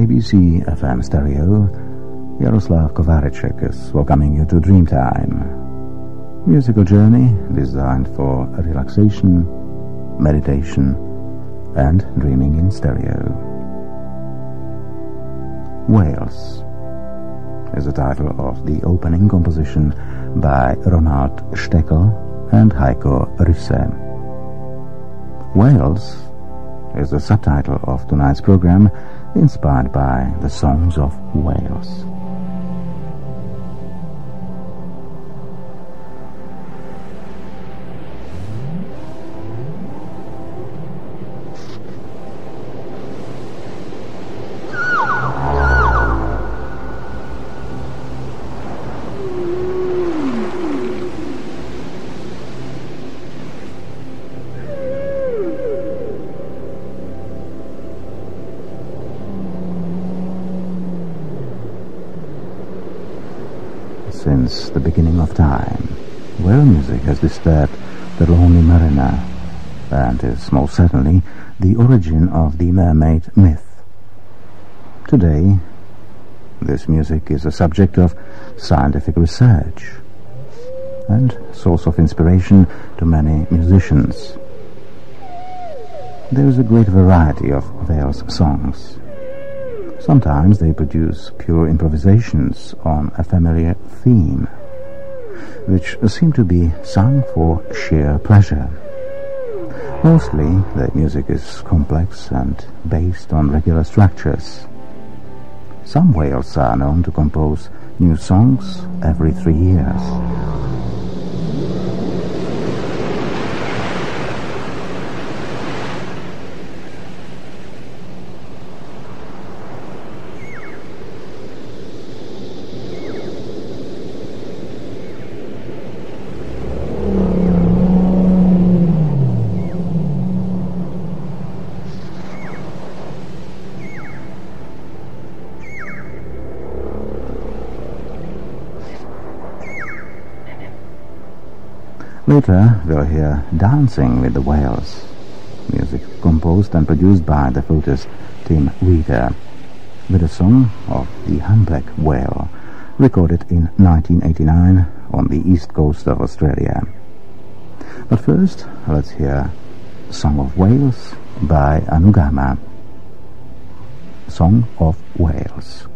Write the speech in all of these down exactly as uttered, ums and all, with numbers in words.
A B C F M Stereo, Jaroslav Kovaricek is welcoming you to Dreamtime. Musical journey designed for relaxation, meditation, and dreaming in stereo. Wales is the title of the opening composition by Ronald Steckel and Heiko Russe. Wales is the subtitle of tonight's program, inspired by the songs of Wales. Since the beginning of time, whale music has disturbed the lonely mariner, and is most certainly the origin of the mermaid myth. Today, this music is a subject of scientific research and source of inspiration to many musicians. There is a great variety of whales songs. Sometimes they produce pure improvisations on a familiar theme, which seem to be sung for sheer pleasure. Mostly, their music is complex and based on regular structures. Some whales are known to compose new songs every three years. Later, we'll hear Dancing with the Whales, music composed and produced by the flutist Tim Wheater, with a song of the humpback whale, recorded in nineteen eighty-nine on the east coast of Australia. But first, let's hear Song of Wales by Anugama. Song of Wales.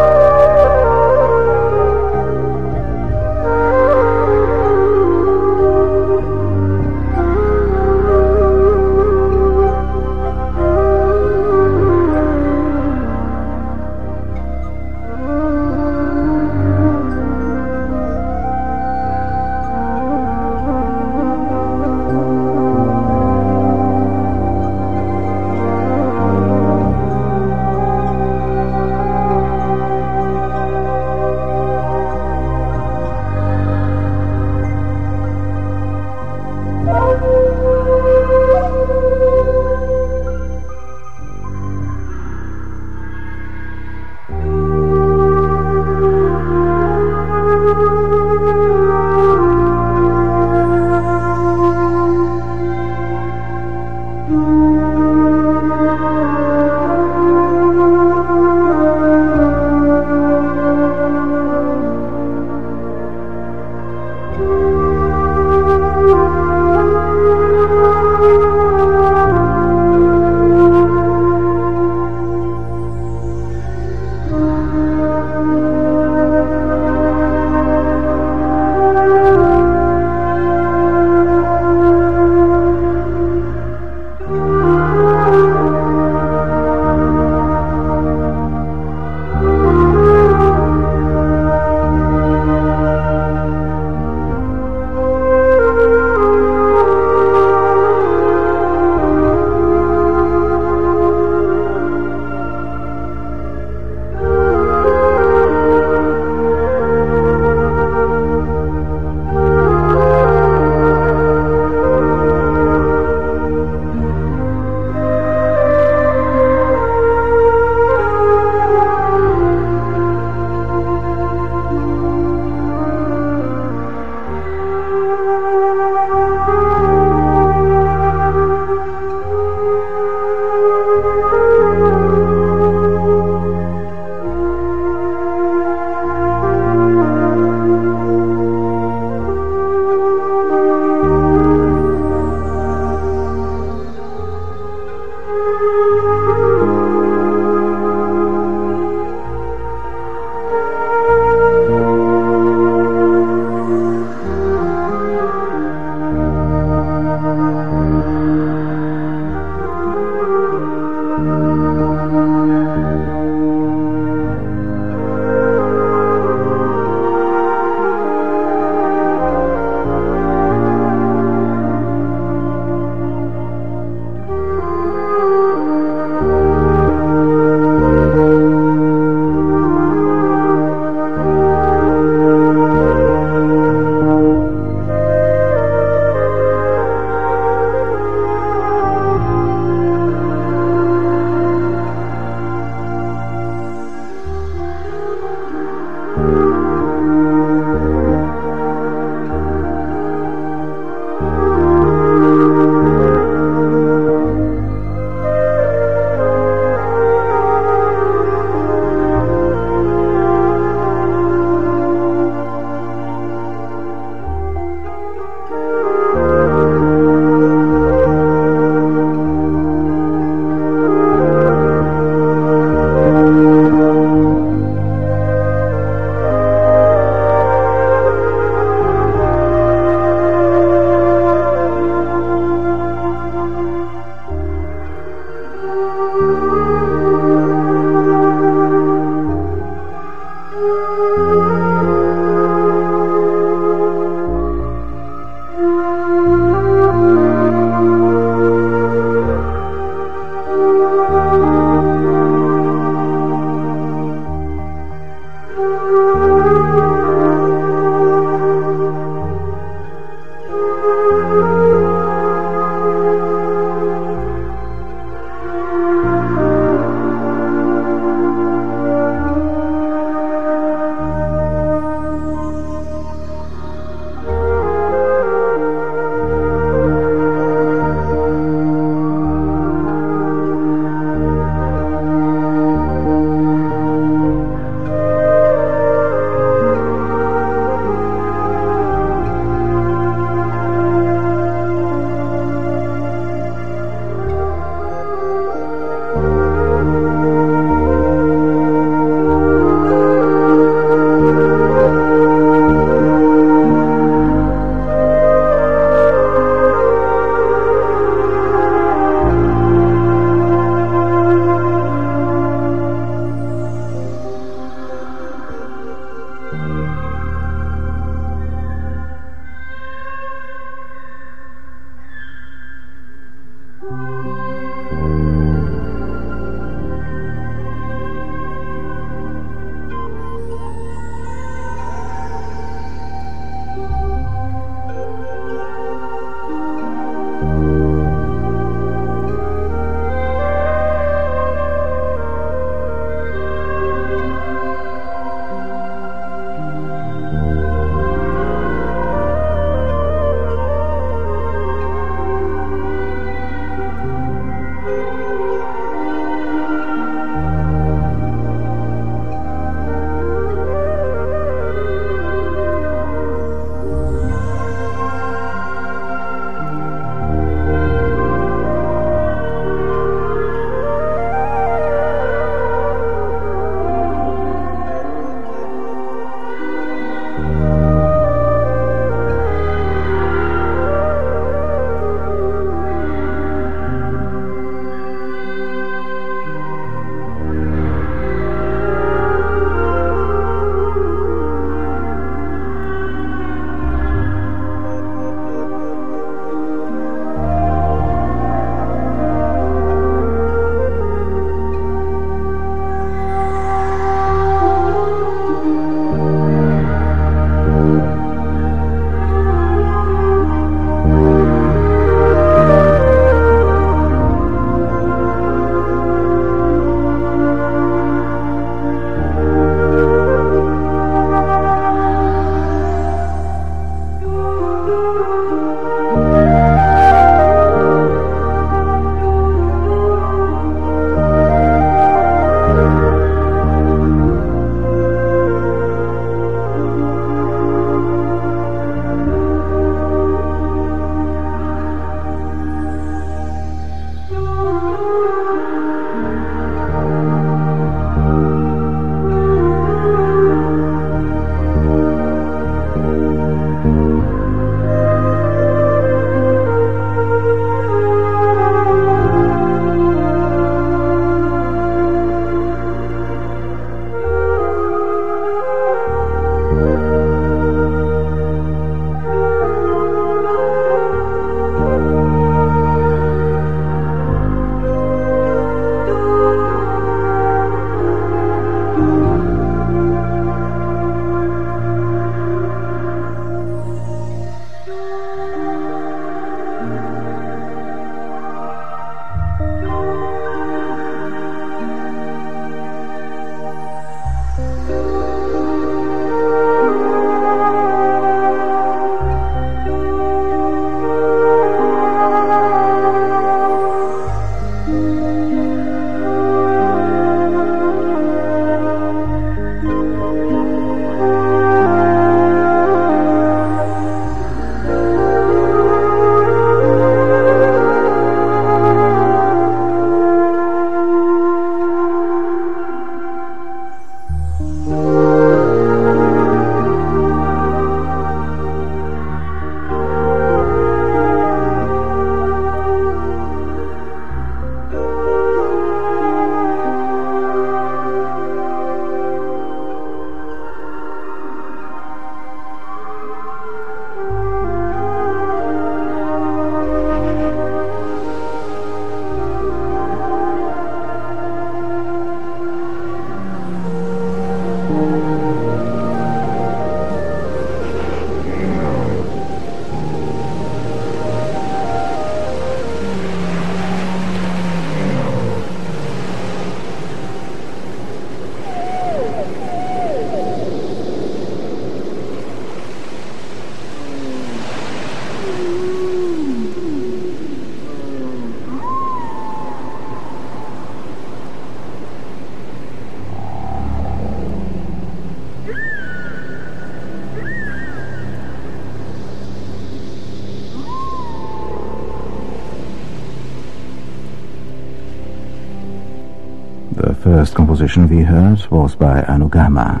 first composition we heard was by Anugama,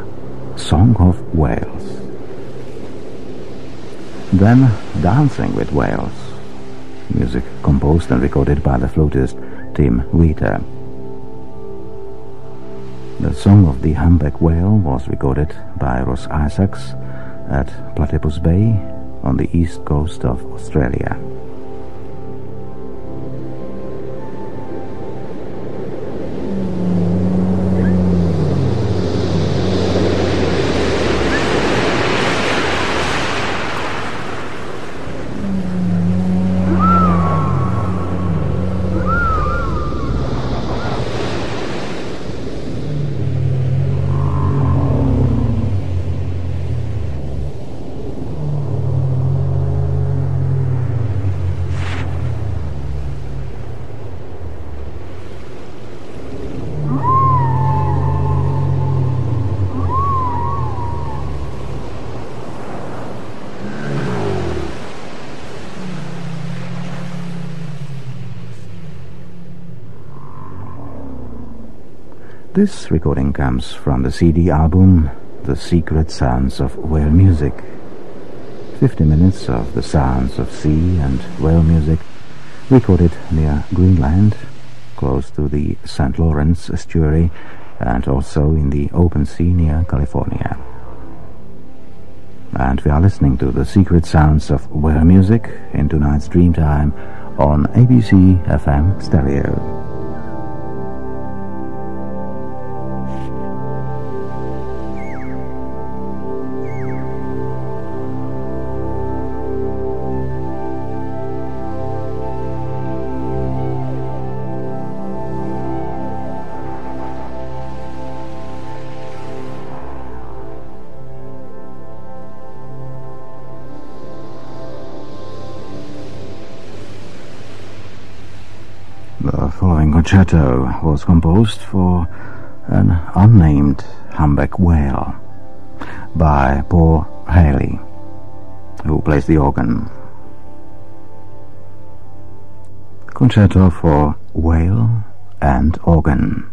Song of Wales. Then Dancing with Wales, music composed and recorded by the flautist Tim Wheater. The Song of the Humpback Whale was recorded by Ross Isaacs at Platypus Bay on the east coast of Australia. This recording comes from the C D album The Secret Sounds of Whale Music. fifty minutes of the sounds of sea and whale music recorded near Greenland, close to the Saint Lawrence Estuary, and also in the open sea near California. And we are listening to The Secret Sounds of Whale Music in tonight's Dreamtime on A B C F M Stereo. The following concerto was composed for an unnamed humpback whale by Paul Halley, who plays the organ. Concerto for whale and organ.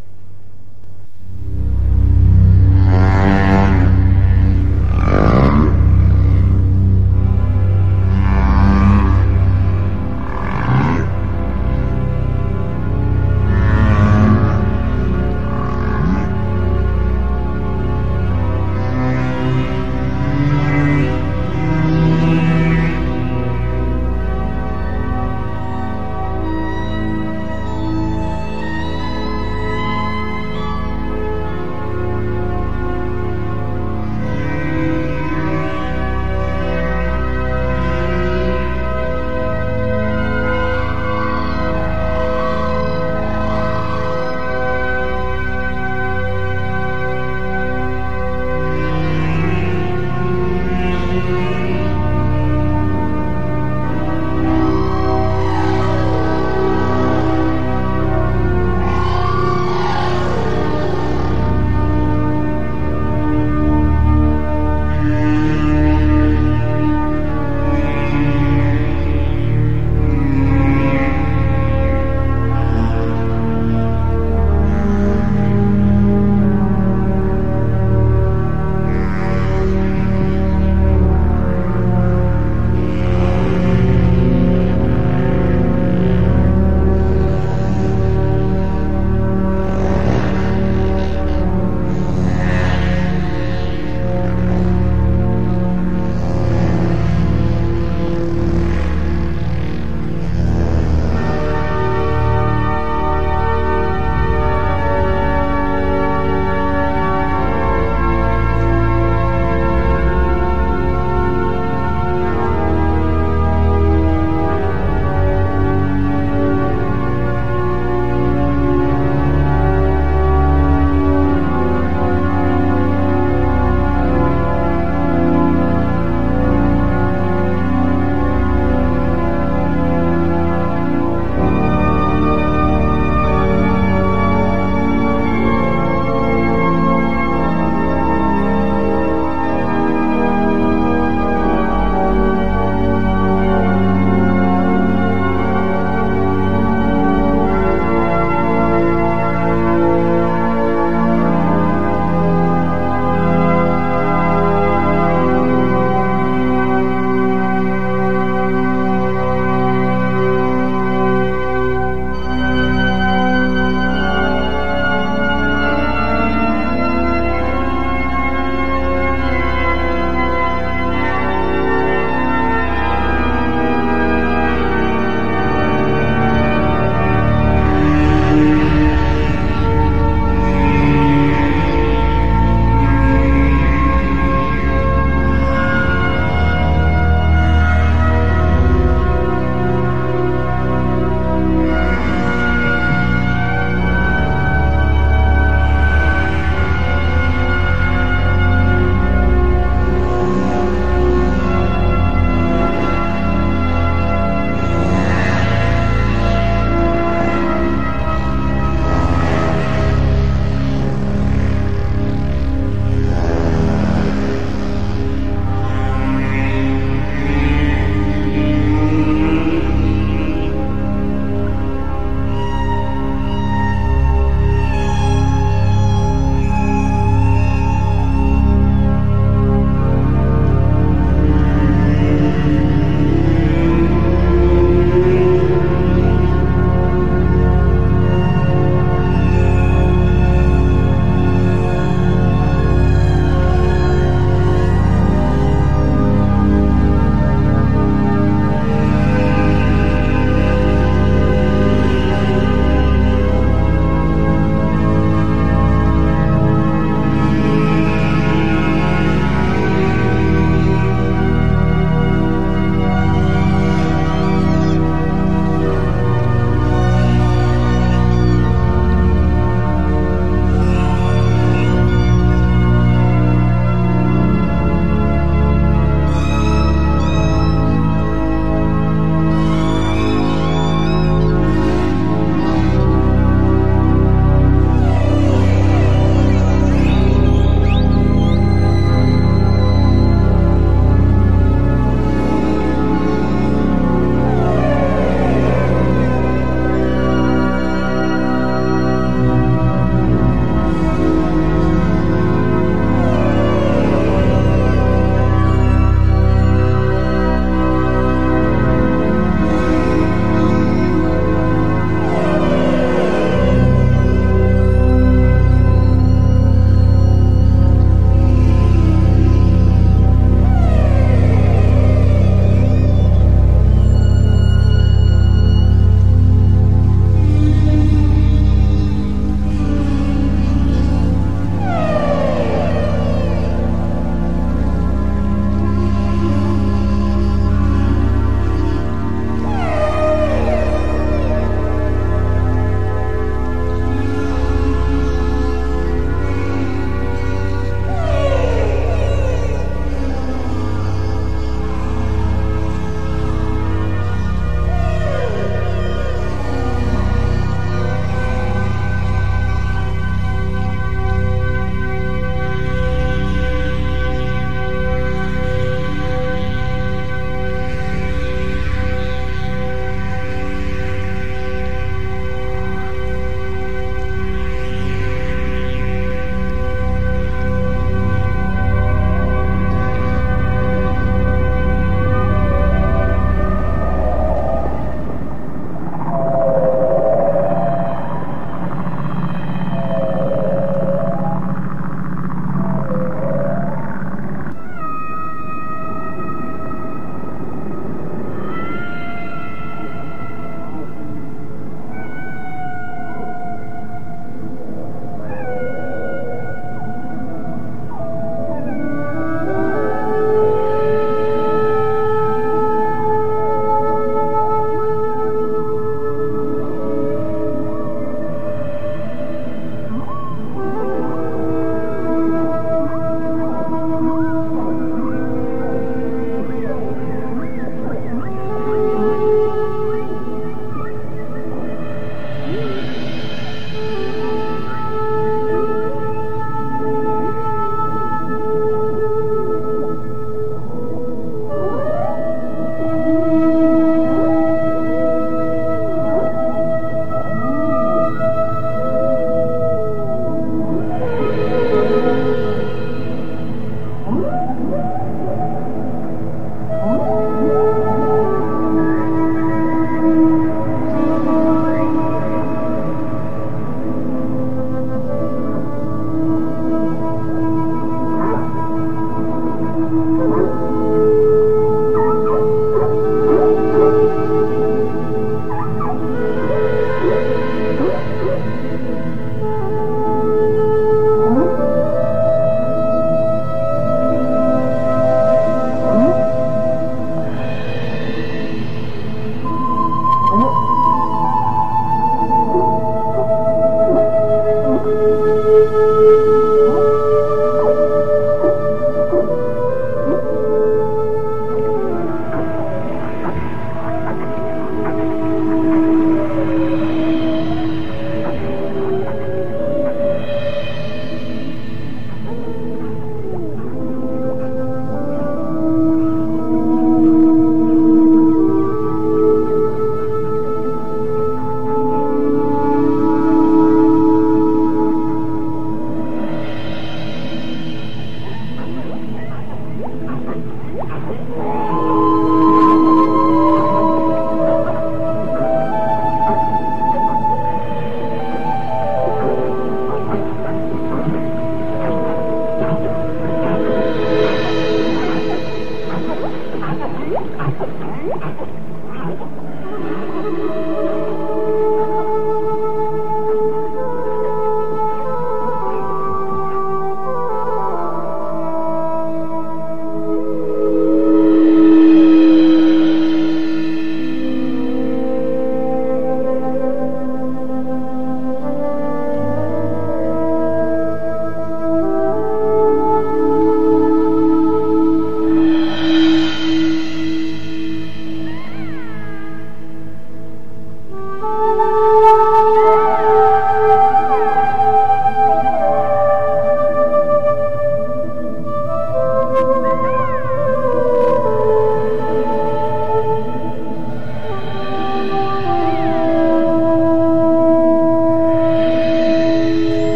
Yeah.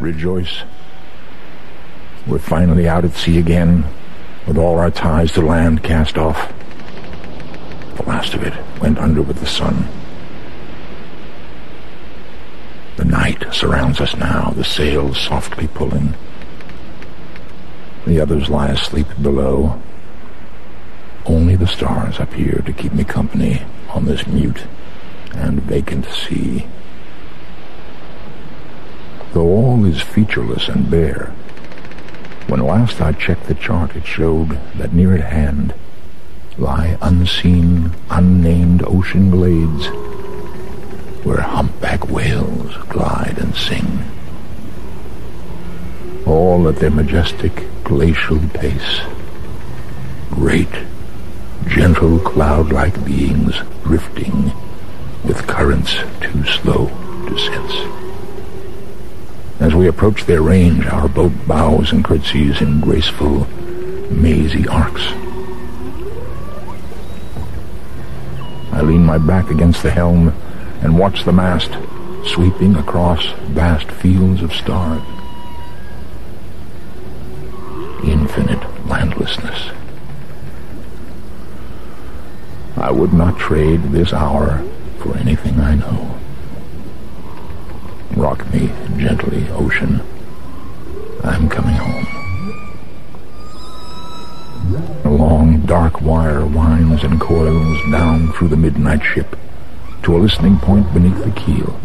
rejoice. We're finally out at sea again, with all our ties to land cast off. The last of it went under with the sun. The night surrounds us now, the sails softly pulling. The others lie asleep below. Only the stars appear to keep me company on this mute and vacant sea. Though all is featureless and bare, when last I checked the chart, it showed that near at hand lie unseen, unnamed ocean glades where humpback whales glide and sing, all at their majestic, glacial pace. Great, gentle, cloud-like beings drifting with currents too slow to sense. As we approach their range, our boat bows and curtsies in graceful, mazy arcs. I lean my back against the helm and watch the mast sweeping across vast fields of stars. Infinite landlessness. I would not trade this hour for anything I know. Rock me gently, ocean. I'm coming home. A long, dark wire winds and coils down through the midnight ship to a listening point beneath the keel.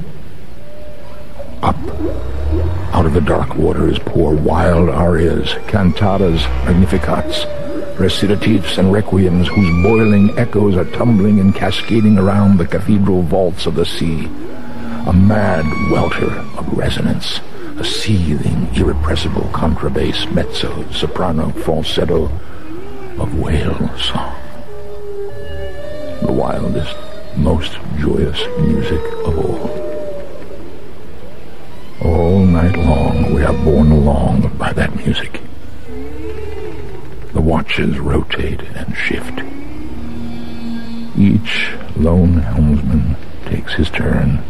Up, out of the dark waters pour wild arias, cantatas, magnificats, recitatifs and requiems whose boiling echoes are tumbling and cascading around the cathedral vaults of the sea. A mad welter of resonance, a seething, irrepressible contrabass, mezzo, soprano, falsetto of whale song. The wildest, most joyous music of all. All night long we are borne along by that music. The watches rotate and shift. Each lone helmsman takes his turn,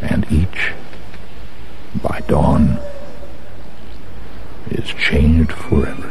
and each, by dawn, is changed forever.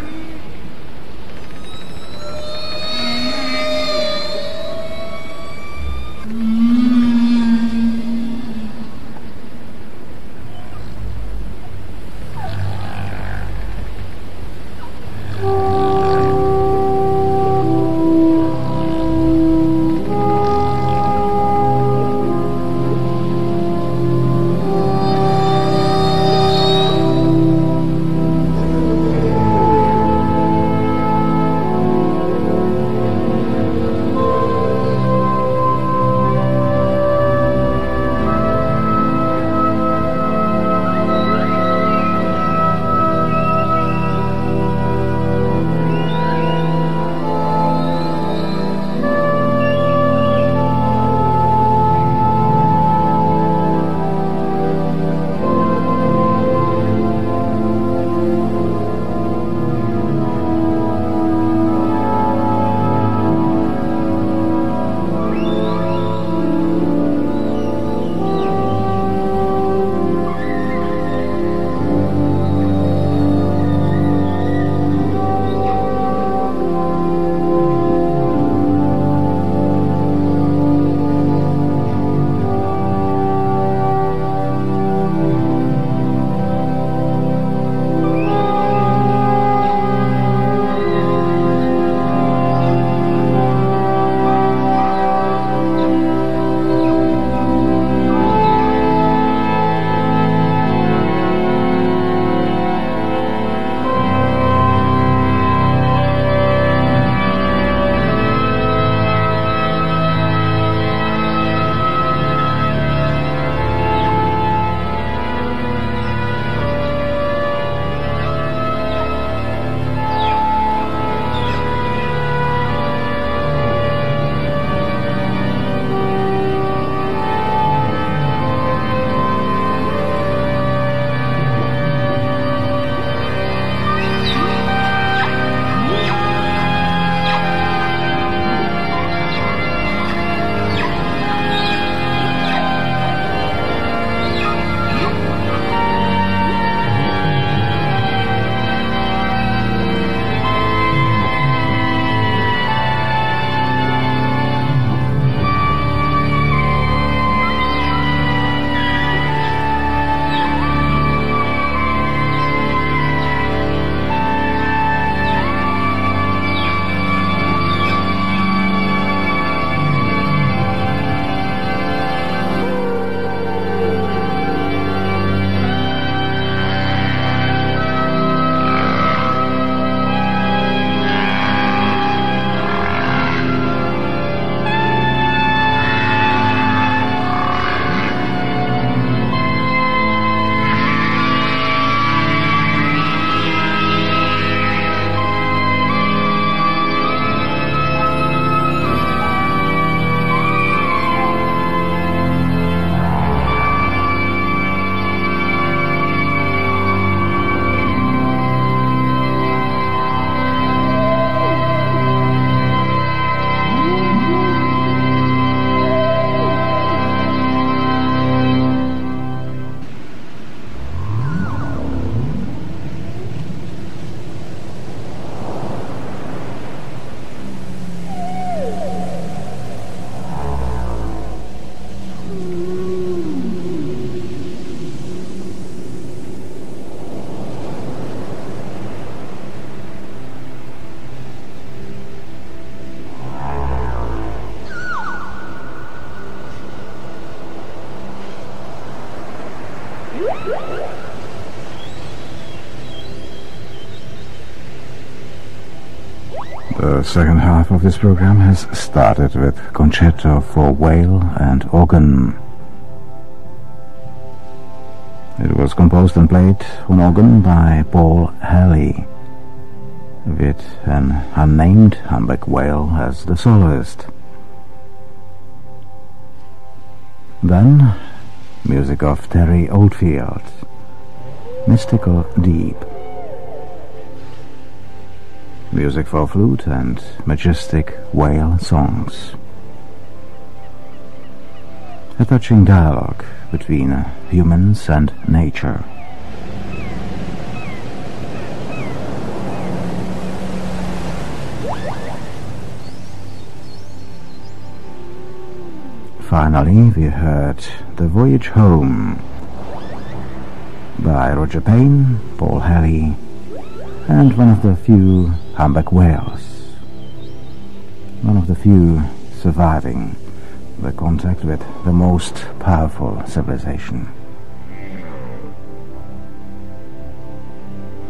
The second half of this program has started with Concerto for Whale and Organ. It was composed and played on organ by Paul Halley, with an unnamed humpback whale as the soloist. Then, music of Terry Oldfield, Mystical Deep. Music for flute and majestic whale songs. A touching dialogue between humans and nature. Finally, we heard The Voyage Home by Roger Payne, Paul Halley, and one of the few humpback whales, one of the few surviving the contact with the most powerful civilization.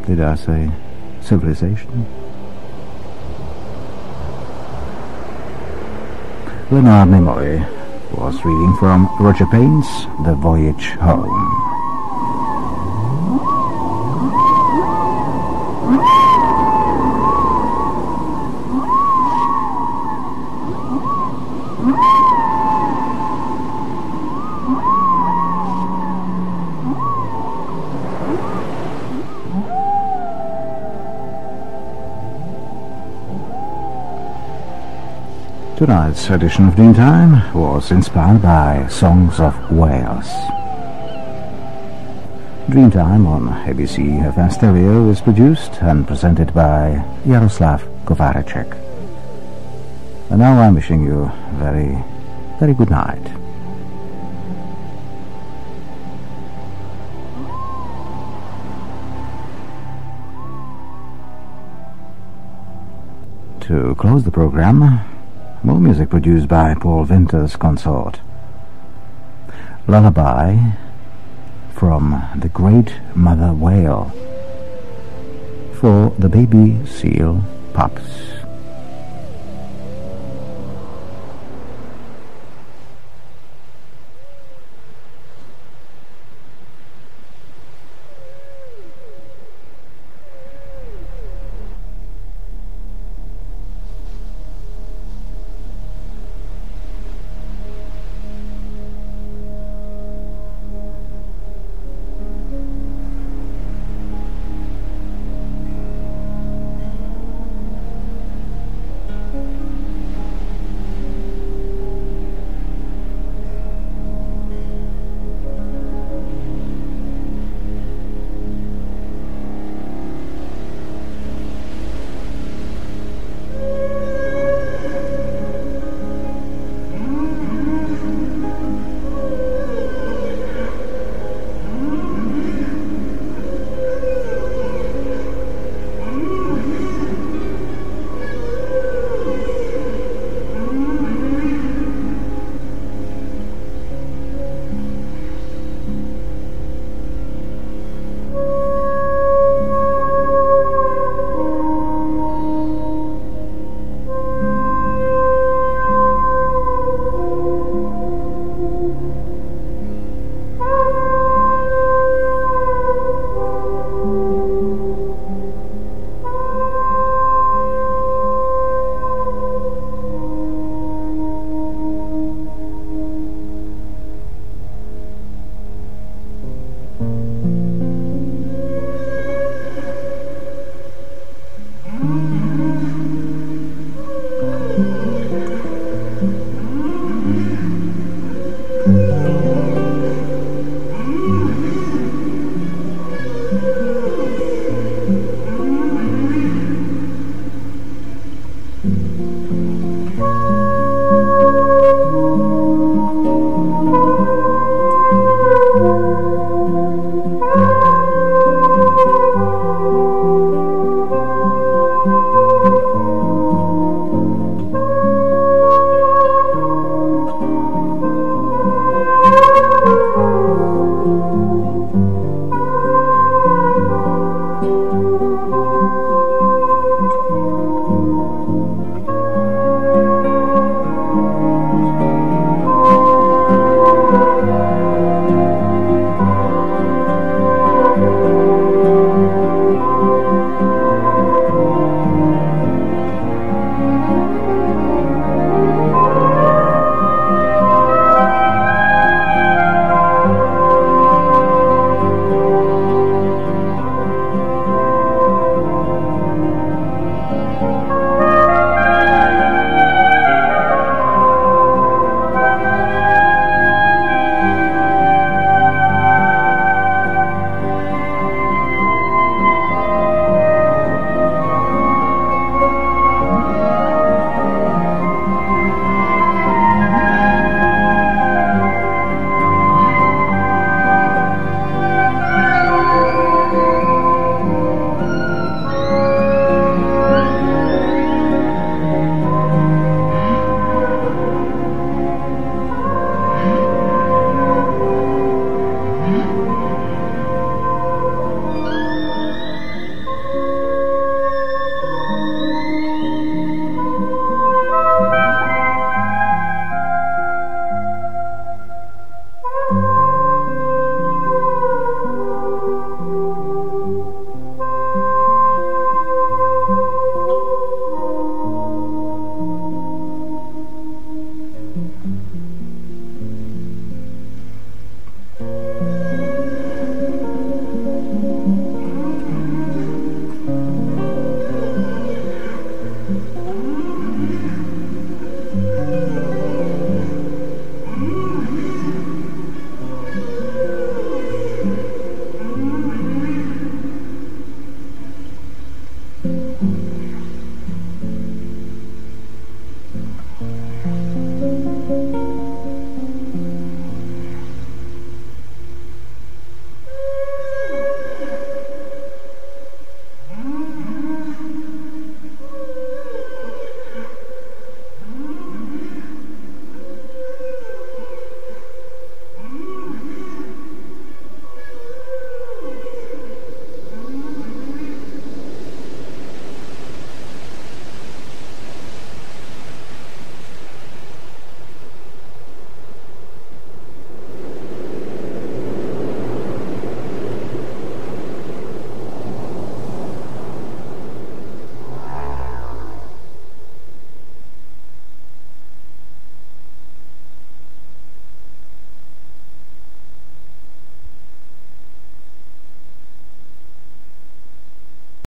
Did I say civilization? Leonard Nimoy was reading from Roger Payne's The Voyage Home. Tonight's edition of Dreamtime was inspired by Songs of Wales. Dreamtime on A B C F M Stereo is produced and presented by Jaroslav Kovaricek. And now I'm wishing you very, very good night. To close the program, more music produced by Paul Winter's consort. Lullaby from the Great Mother Whale for the baby seal pups.